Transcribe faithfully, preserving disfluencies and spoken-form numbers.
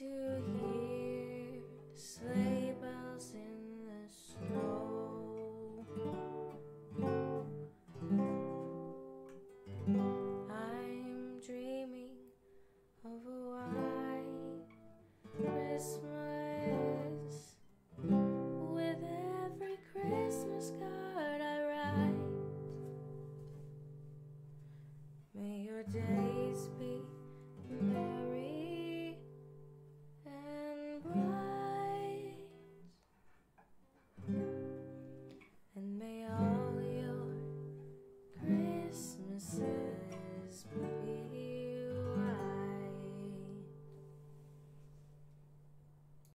to